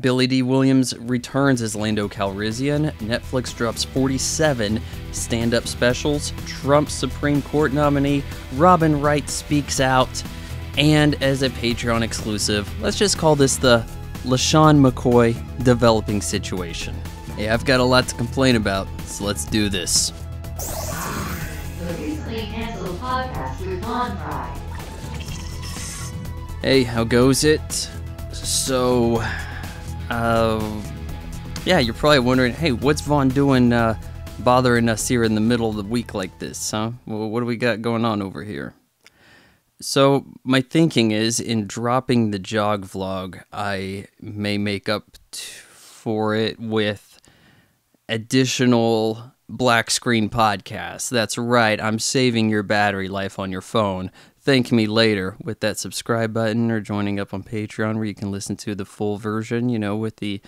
Billy Dee Williams returns as Lando Calrissian. Netflix drops 47 stand-up specials. Trump Supreme Court nominee Robin Wright speaks out. And as a Patreon exclusive, let's just call this the LaShawn McCoy developing situation. Hey, I've got a lot to complain about, so let's do this. The recently canceled podcast with Von Fry. Hey, how goes it? So, yeah, you're probably wondering, hey, what's Von doing bothering us here in the middle of the week like this, huh? Well, what do we got going on over here? So my thinking is, in dropping the jog vlog, I may make up for it with additional black screen podcasts. That's right, I'm saving your battery life on your phone. Thank me later with that subscribe button or joining up on Patreon, where you can listen to the full version, you know, with the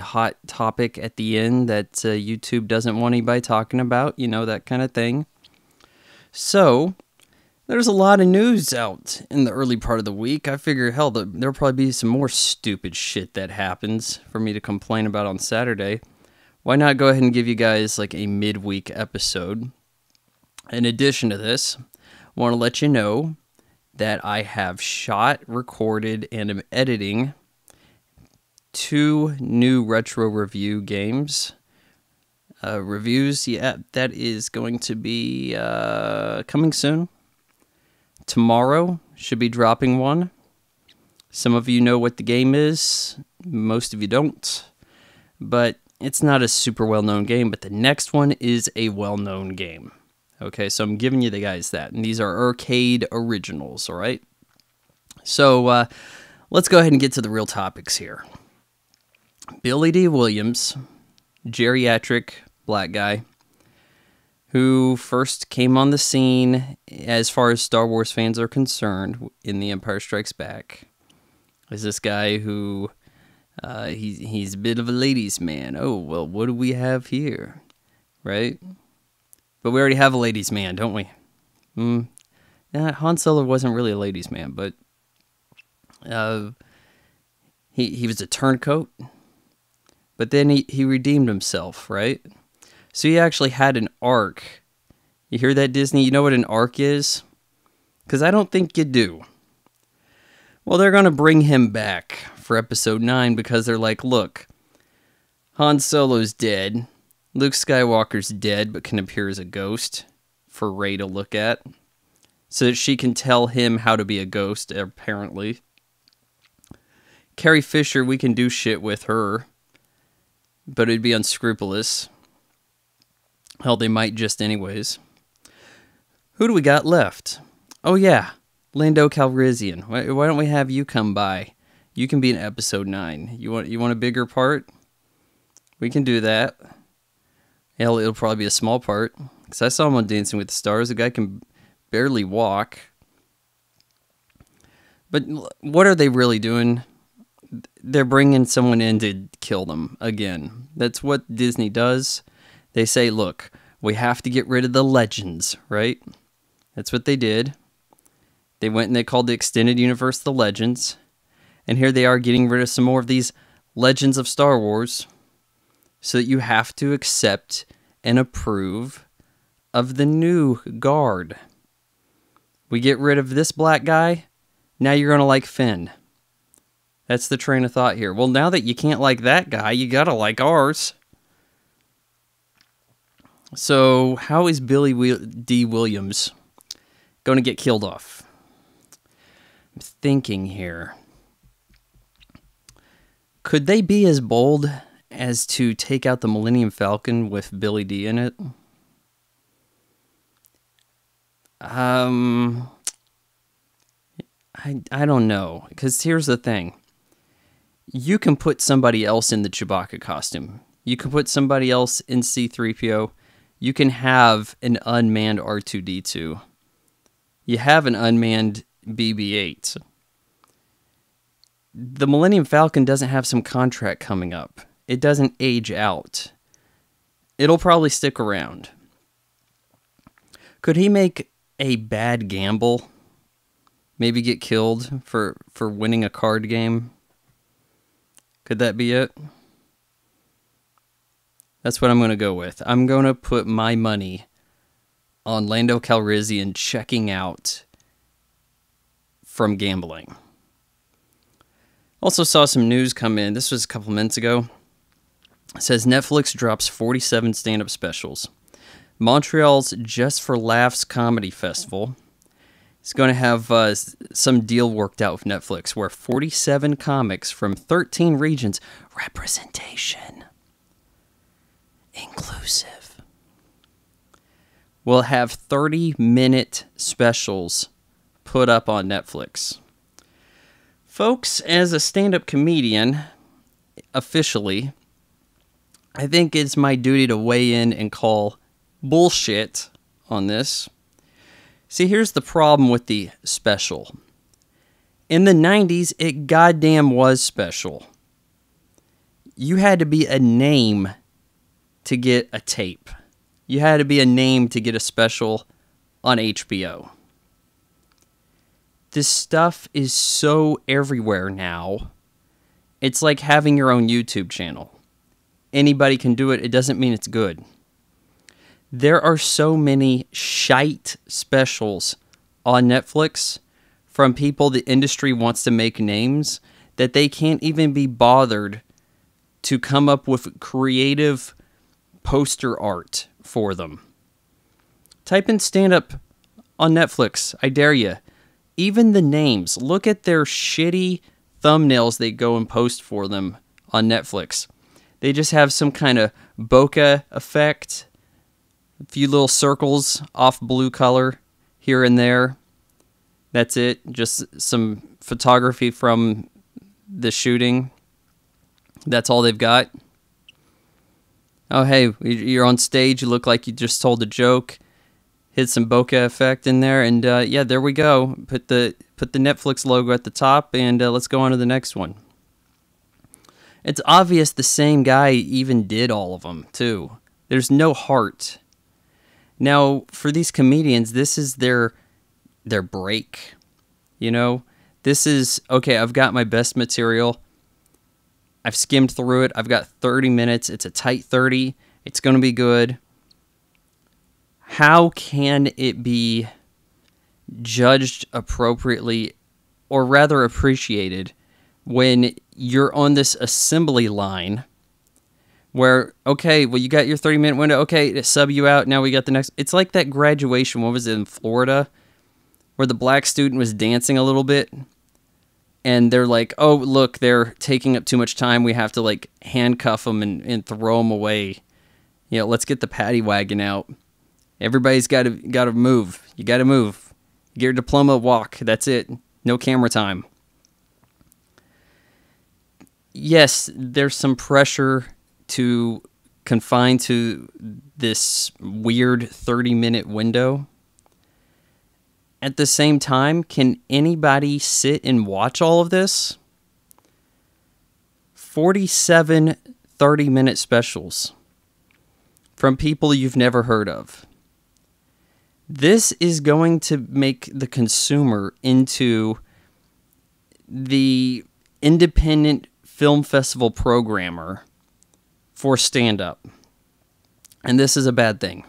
hot topic at the end that YouTube doesn't want anybody talking about, you know, that kind of thing. So there's a lot of news out in the early part of the week. I figure, hell, there'll probably be some more stupid shit that happens for me to complain about on Saturday. Why not go ahead and give you guys like a midweek episode? In addition to this, I want to let you know that I have shot, recorded, and am editing 2 new retro review games. Reviews, yeah, that is going to be coming soon. Tomorrow should be dropping one. Some of you know what the game is, most of you don't, but it's not a super well-known game, but the next one is a well-known game. Okay, so I'm giving you the guys that, and these are arcade originals, all right? So let's go ahead and get to the real topics here. Billy Dee Williams, geriatric black guy, who first came on the scene, as far as Star Wars fans are concerned, in The Empire Strikes Back, is this guy who, he's a bit of a ladies' man. Oh, well, what do we have here, right? But we already have a ladies' man, don't we? Nah, Han Solo wasn't really a ladies' man, but he was a turncoat. But then he redeemed himself, right? So he actually had an arc. You hear that, Disney? You know what an arc is? Because I don't think you do. Well, they're going to bring him back for episode 9 because they're like, look, Han Solo's dead. Luke Skywalker's dead but can appear as a ghost for Rey to look at. So that she can tell him how to be a ghost, apparently. Carrie Fisher, we can do shit with her. But it'd be unscrupulous. Hell, they might just anyways. Who do we got left? Oh yeah, Lando Calrissian. Why don't we have you come by? You can be in episode 9. You want a bigger part? We can do that. Hell, it'll probably be a small part. Because I saw him on Dancing with the Stars. The guy can barely walk. But what are they really doing? They're bringing someone in to kill them again. That's what Disney does. They say, look, we have to get rid of the legends, right? That's what they did. They went and they called the extended universe the Legends. And here they are getting rid of some more of these legends of Star Wars. So that you have to accept and approve of the new guard. We get rid of this black guy. Now you're going to like Finn. That's the train of thought here. Well, now that you can't like that guy, you got to like ours. So, how is Billy Dee Williams going to get killed off? I'm thinking here. Could they be as bold as to take out the Millennium Falcon with Billy Dee in it? I don't know. Because here's the thing. You can put somebody else in the Chewbacca costume. You can put somebody else in C-3PO. You can have an unmanned R2-D2. You have an unmanned BB-8. The Millennium Falcon doesn't have some contract coming up. It doesn't age out. It'll probably stick around. Could he make a bad gamble? Maybe get killed for winning a card game? Could that be it? That's what I'm going to go with. I'm going to put my money on Lando Calrissian checking out from gambling. Also saw some news come in. This was a couple minutes ago. It says Netflix drops 47 stand-up specials. Montreal's Just for Laughs Comedy Festival is going to have some deal worked out with Netflix where 47 comics from 13 regions, representation, inclusive, will have 30-minute specials put up on Netflix. Folks, as a stand-up comedian, officially, I think it's my duty to weigh in and call bullshit on this. See, here's the problem with the special. In the 90s, it goddamn was special. You had to be a name to get a tape. You had to be a name to get a special on HBO. This stuff is so everywhere now. It's like having your own YouTube channel. Anybody can do it. It doesn't mean it's good. There are so many shite specials on Netflix from people the industry wants to make names that they can't even be bothered to come up with creative poster art for them. Type in stand-up on Netflix. I dare you. Even the names. Look at their shitty thumbnails they go and post for them on Netflix. They just have some kind of bokeh effect. A few little circles off blue color here and there. That's it. Just some photography from the shooting. That's all they've got. Oh, hey, you're on stage. You look like you just told a joke. Hit some bokeh effect in there. And yeah, there we go. Put the Netflix logo at the top. And let's go on to the next one. It's obvious the same guy even did all of them, too. There's no heart. Now, for these comedians, this is their break, you know? This is, okay, I've got my best material. I've skimmed through it. I've got 30 minutes. It's a tight 30. It's going to be good. How can it be judged appropriately, or rather appreciated, when you're on this assembly line where, okay, well, you got your 30-minute window. Okay, to sub you out. Now we got the next. It's like that graduation. What was it in Florida where the black student was dancing a little bit? And they're like, oh, look, they're taking up too much time. We have to, like, handcuff them and throw them away. You know, let's get the paddy wagon out. Everybody's got to move. You got to move. Get your diploma, walk. That's it. No camera time. Yes, there's some pressure to confine to this weird 30-minute window. At the same time, can anybody sit and watch all of this? 47 30-minute specials from people you've never heard of. This is going to make the consumer into the independent film festival programmer for stand-up. And this is a bad thing.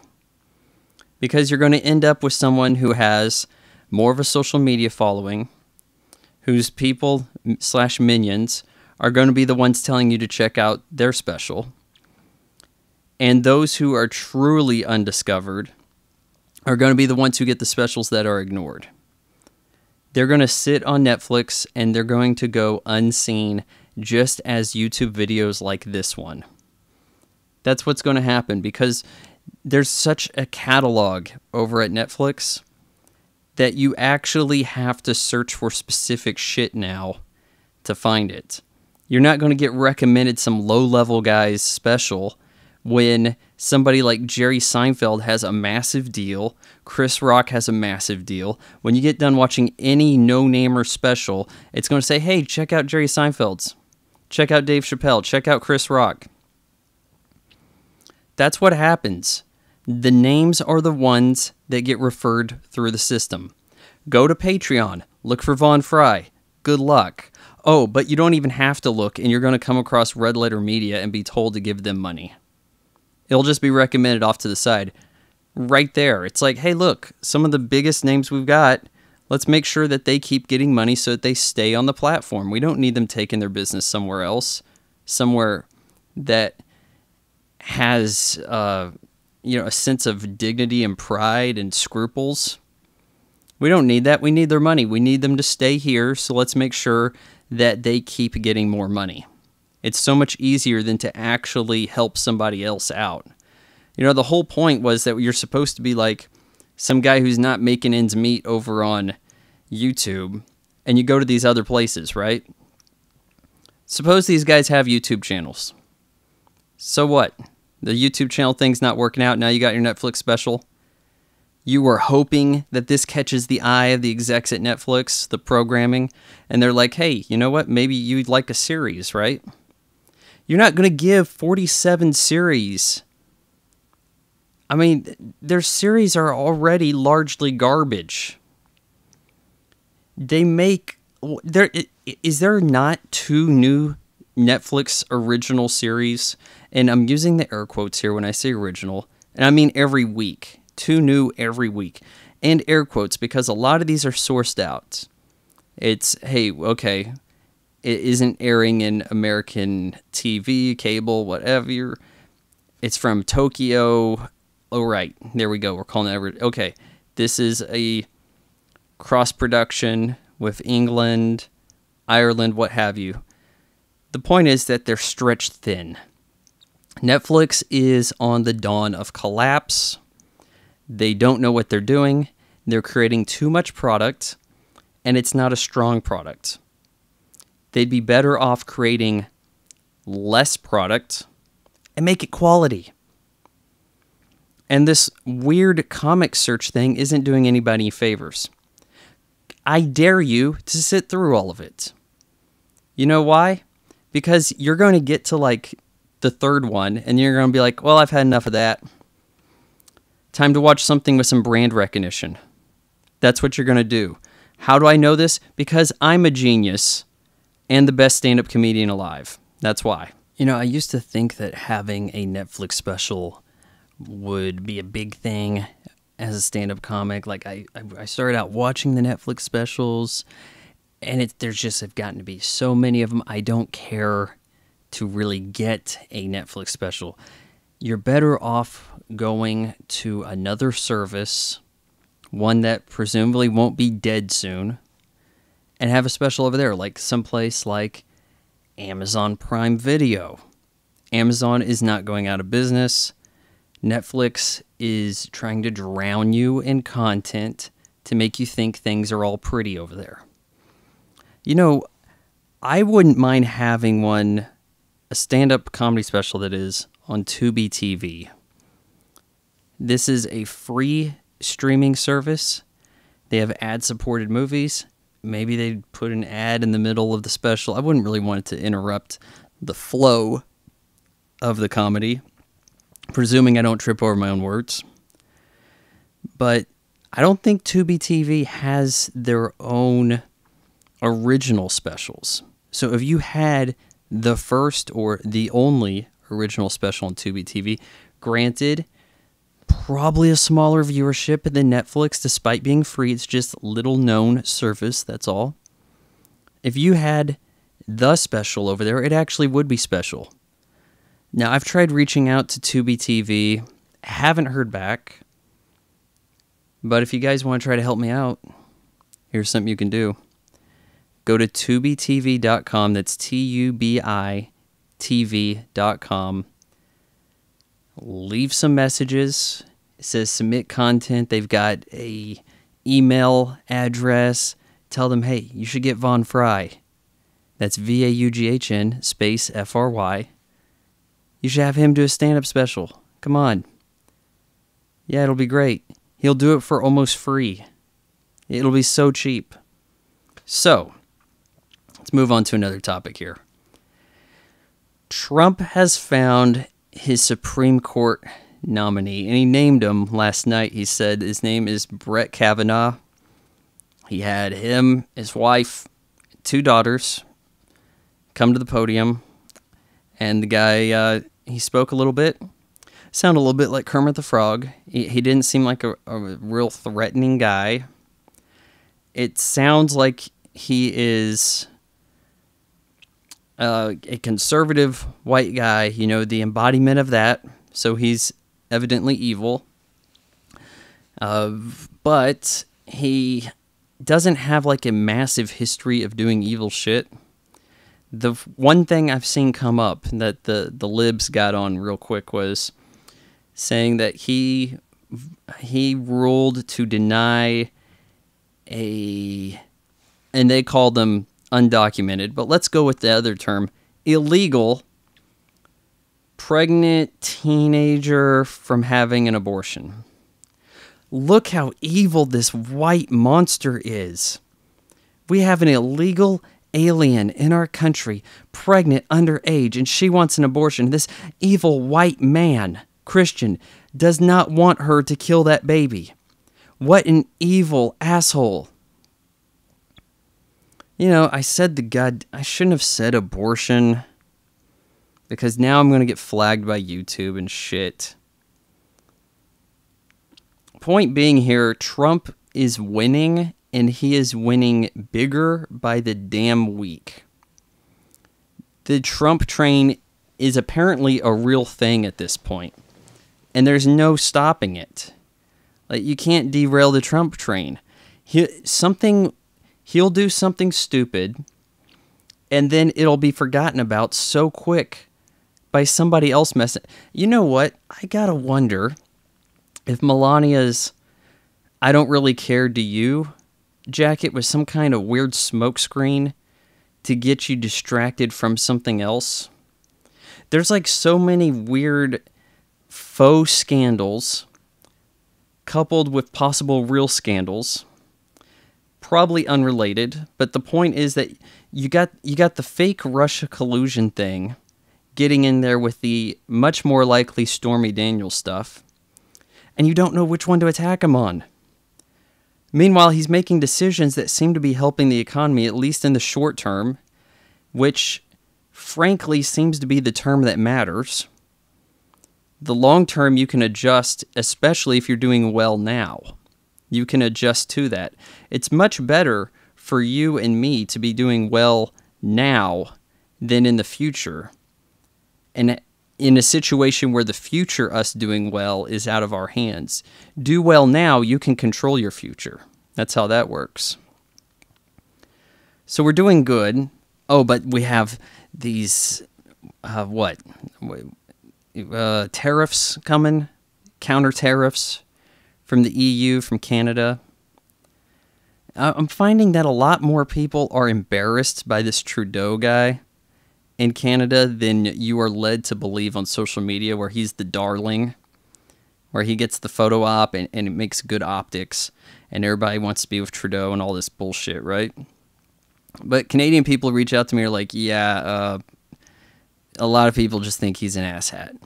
Because you're going to end up with someone who has more of a social media following, whose people / minions are going to be the ones telling you to check out their special. And those who are truly undiscovered are going to be the ones who get the specials that are ignored. They're going to sit on Netflix and they're going to go unseen, just as YouTube videos like this one. That's what's going to happen, because there's such a catalog over at Netflix that you actually have to search for specific shit now to find it. You're not going to get recommended some low-level guy's special when somebody like Jerry Seinfeld has a massive deal, Chris Rock has a massive deal. When you get done watching any no-namer special, it's going to say, hey, check out Jerry Seinfeld's. Check out Dave Chappelle. Check out Chris Rock. That's what happens. The names are the ones that get referred through the system. Go to Patreon. Look for Von Fry. Good luck. oh, but you don't even have to look, and you're going to come across Red Letter Media and be told to give them money. It'll just be recommended off to the side. Right there. It's like, hey, look, some of the biggest names we've got, let's make sure that they keep getting money so that they stay on the platform. We don't need them taking their business somewhere else, somewhere that has, you know, a sense of dignity and pride and scruples. We don't need that. We need their money. We need them to stay here, so let's make sure that they keep getting more money. It's so much easier than to actually help somebody else out. You know, the whole point was that you're supposed to be like some guy who's not making ends meet over on YouTube, and you go to these other places, right? Suppose these guys have YouTube channels. So what? The YouTube channel thing's not working out. Now you got your Netflix special. You were hoping that this catches the eye of the execs at Netflix, the programming, and they're like, hey, you know what? Maybe you'd like a series, right? You're not going to give 47 series. I mean, their series are already largely garbage. They make... Is there not 2 new Netflix original series? And I'm using the air quotes here when I say original. And I mean every week. 2 new every week, and air quotes, because a lot of these are sourced out. It's, hey, okay, it isn't airing in American TV, cable, whatever. It's from Tokyo. Oh, right. There we go. We're calling it. Okay. This is a cross production with England, Ireland, what have you. The point is that they're stretched thin. Netflix is on the dawn of collapse. They don't know what they're doing. They're creating too much product, and it's not a strong product. They'd be better off creating less product and make it quality. And this weird comic search thing isn't doing anybody any favors. I dare you to sit through all of it. You know why? Because you're going to get to, like, the third one, and you're going to be like, well, I've had enough of that. Time to watch something with some brand recognition. That's what you're going to do. How do I know this? Because I'm a genius and the best stand-up comedian alive. That's why. You know, I used to think that having a Netflix special would be a big thing as a stand-up comic. Like, I started out watching the Netflix specials, and there's just have gotten to be so many of them. I don't care to really get a Netflix special. You're better off going to another service, one that presumably won't be dead soon, and have a special over there, like someplace like Amazon Prime Video. Amazon is not going out of business. Netflix is trying to drown you in content to make you think things are all pretty over there. You know, I wouldn't mind having one, a stand-up comedy special that is, on Tubi TV. This is a free streaming service. They have ad-supported movies. Maybe they'd put an ad in the middle of the special. I wouldn't really want it to interrupt the flow of the comedy, presuming I don't trip over my own words. But I don't think Tubi TV has their own original specials. So if you had the first or the only original special on Tubi TV. Granted, probably a smaller viewership than Netflix, despite being free. It's just little known service, that's all. If you had the special over there, it actually would be special. Now, I've tried reaching out to Tubi TV. Haven't heard back. But if you guys want to try to help me out, here's something you can do. Go to TubiTV.com. That's TubiTV.com. Leave some messages. It says submit content. They've got a email address. Tell them, hey, you should get Von Fry. That's V-A-U-G-H-N space F-R-Y. You should have him do a stand-up special. Come on. Yeah, it'll be great. He'll do it for almost free. It'll be so cheap. So, let's move on to another topic here. Trump has found his Supreme Court nominee, and he named him last night. He said his name is Brett Kavanaugh. He had him, his wife, 2 daughters, come to the podium, and the guy, he spoke a little bit. Sounded a little bit like Kermit the Frog. He didn't seem like a real threatening guy. It sounds like he is a conservative white guy, you know, the embodiment of that. So he's evidently evil. But he doesn't have like a massive history of doing evil shit. The one thing I've seen come up that the libs got on real quick was saying that he ruled to deny a, and they called them undocumented, but let's go with the other term, illegal pregnant teenager from having an abortion. Look how evil this white monster is. We have an illegal alien in our country, pregnant, underage, and she wants an abortion. This evil white man, Christian, does not want her to kill that baby. What an evil asshole. You know, I said I shouldn't have said abortion, because now I'm going to get flagged by YouTube and shit. Point being here, Trump is winning, and he is winning bigger by the damn week. The Trump train is apparently a real thing at this point, and there's no stopping it. Like, you can't derail the Trump train. He'll do something stupid, and then it'll be forgotten about so quick by somebody else messing. You know what? I gotta wonder if Melania's "I don't really care, do you?" jacket was some kind of weird smokescreen to get you distracted from something else. There's like so many weird faux scandals coupled with possible real scandals, probably unrelated, but the point is that you got the fake Russia collusion thing getting in there with the much more likely Stormy Daniels stuff, and you don't know which one to attack him on. Meanwhile, he's making decisions that seem to be helping the economy, at least in the short term, which, frankly, seems to be the term that matters. The long term, you can adjust, especially if you're doing well now. You can adjust to that. It's much better for you and me to be doing well now than in the future, and in a situation where the future us doing well is out of our hands. Do well now, you can control your future. That's how that works. So we're doing good. Oh, but we have these, tariffs coming, counter tariffs from the EU, from Canada. I'm finding that a lot more people are embarrassed by this Trudeau guy in Canada than you are led to believe on social media, where he's the darling, where he gets the photo op and it makes good optics, and everybody wants to be with Trudeau and all this bullshit, right? But Canadian people reach out to me and are like, yeah, a lot of people just think he's an asshat.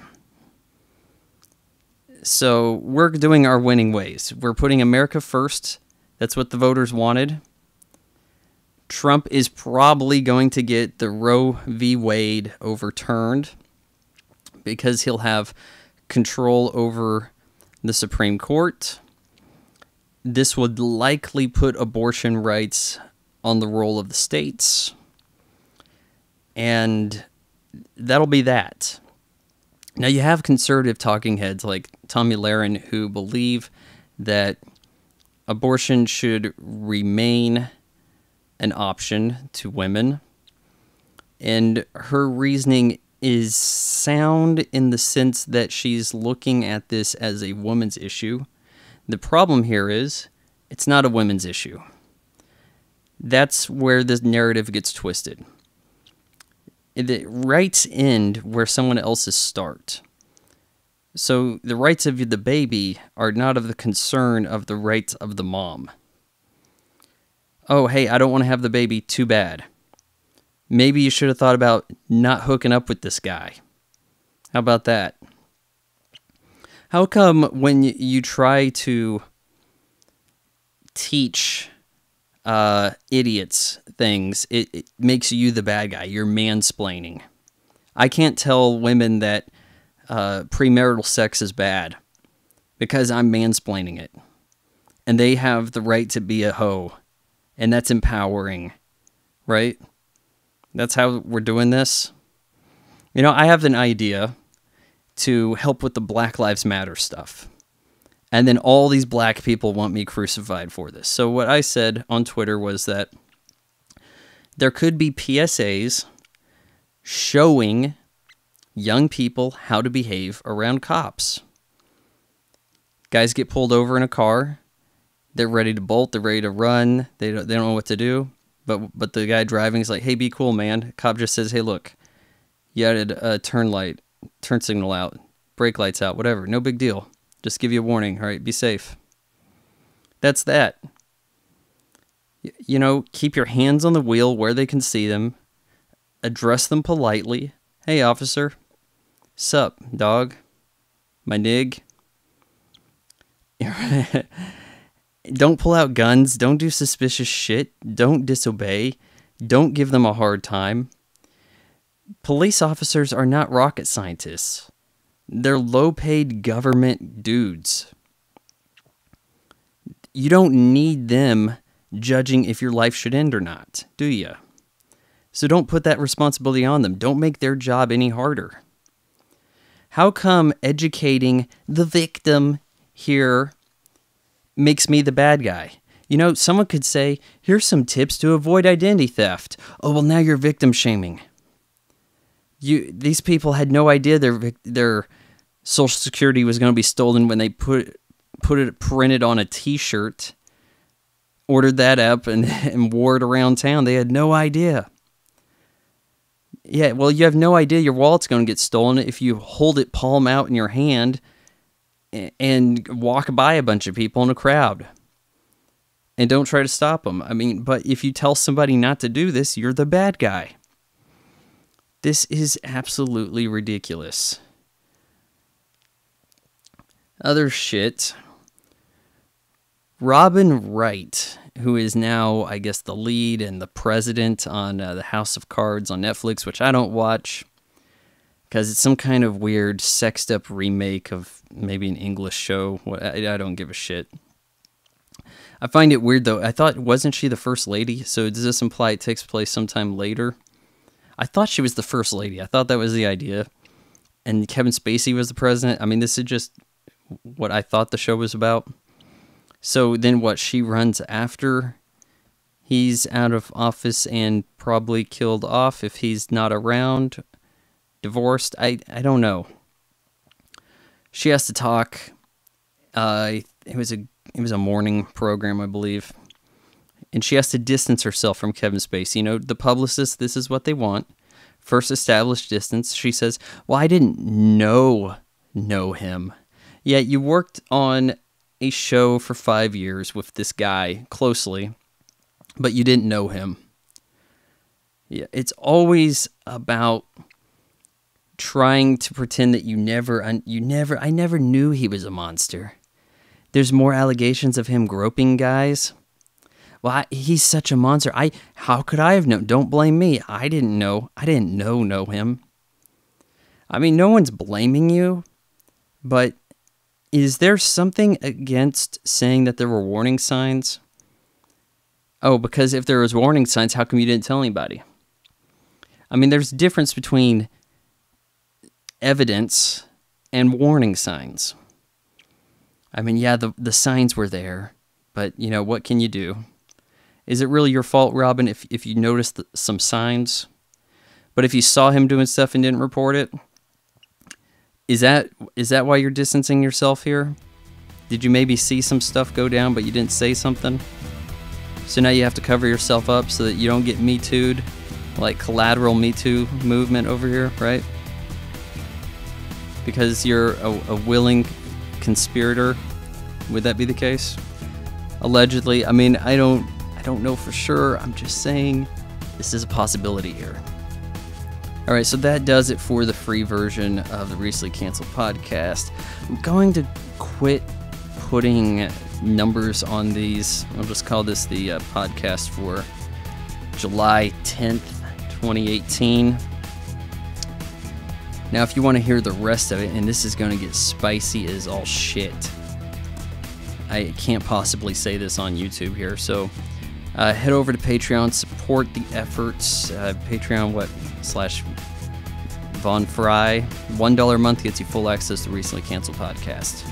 So we're doing our winning ways. We're putting America first. That's what the voters wanted. Trump is probably going to get the Roe v. Wade overturned because he'll have control over the Supreme Court. This would likely put abortion rights on the roll of the states. And that'll be that. Now, you have conservative talking heads like Tommy Lahren who believe that abortion should remain an option to women, and her reasoning is sound in the sense that she's looking at this as a woman's issue. The problem here is it's not a women's issue. That's where this narrative gets twisted. The rights end where someone else's start. So the rights of the baby are not of the concern of the rights of the mom. Oh, hey, I don't want to have the baby, too bad. Maybe you should have thought about not hooking up with this guy. How about that? How come when you try to teach idiots things, it makes you the bad guy. You're mansplaining. I can't tell women that premarital sex is bad because I'm mansplaining it. And they have the right to be a hoe. And that's empowering, right? That's how we're doing this. You know, I have an idea to help with the Black Lives Matter stuff. And then all these black people want me crucified for this. So what I said on Twitter was that there could be PSAs showing young people how to behave around cops. Guys get pulled over in a car. They're ready to bolt. They're ready to run. They don't know what to do. But the guy driving is like, hey, be cool, man. Cop just says, hey, look, you had a turn signal out, brake lights out, whatever. No big deal. Just give you a warning. All right, be safe. That's that. You know, keep your hands on the wheel where they can see them. Address them politely. Hey, officer. Sup, dog? My nig? Don't pull out guns. Don't do suspicious shit. Don't disobey. Don't give them a hard time. Police officers are not rocket scientists. They're low-paid government dudes. You don't need them judging if your life should end or not, do you? So don't put that responsibility on them. Don't make their job any harder. How come educating the victim here makes me the bad guy? You know, someone could say, here's some tips to avoid identity theft. Oh, well, now you're victim shaming. These people had no idea their Social Security was going to be stolen when they put it printed on a T-shirt, ordered that up, and wore it around town. They had no idea. Yeah, well, you have no idea your wallet's going to get stolen if you hold it palm out in your hand and walk by a bunch of people in a crowd. And don't try to stop them. I mean, but if you tell somebody not to do this, you're the bad guy. This is absolutely ridiculous. Other shit. Robin Wright, who is now, I guess, the lead and the president on The House of Cards on Netflix, which I don't watch because it's some kind of weird sexed up remake of maybe an English show. I don't give a shit. I find it weird, though. I thought, wasn't she the first lady? So does this imply it takes place sometime later? I thought she was the first lady. I thought that was the idea. And Kevin Spacey was the president. I mean, this is just what I thought the show was about. So then what, she runs after he's out of office and probably killed off if he's not around, divorced. I don't know. She has to talk. It was a morning program, I believe. And she has to distance herself from Kevin Spacey. You know, the publicists, this is what they want. First, establish distance. She says, well, I didn't know him. Yeah, you worked on a show for 5 years with this guy closely, but you didn't know him. Yeah, it's always about trying to pretend that I never knew he was a monster. There's more allegations of him groping guys. Well, he's such a monster. How could I have known? Don't blame me. I didn't know him. I mean, no one's blaming you, but is there something against saying that there were warning signs? Oh, because if there was warning signs, how come you didn't tell anybody? I mean, there's a difference between evidence and warning signs. I mean, yeah, the signs were there, but, you know, what can you do? Is it really your fault, Robin, if you noticed some signs? But if you saw him doing stuff and didn't report it, is that why you're distancing yourself here? Did you maybe see some stuff go down, but you didn't say something? So now you have to cover yourself up so that you don't get Me Too'd, like collateral Me Too movement over here, right? Because you're a willing conspirator, would that be the case? Allegedly. I mean, I don't know for sure. I'm just saying this is a possibility here. All right, so that does it for the free version of the Recently Canceled podcast. I'm going to quit putting numbers on these. I'll just call this the podcast for July 10th, 2018. Now, if you want to hear the rest of it, and this is going to get spicy as all shit. I can't possibly say this on YouTube here, so head over to Patreon, support the efforts. Patreon, /Von Fry. $1 a month gets you full access to recently canceled podcasts.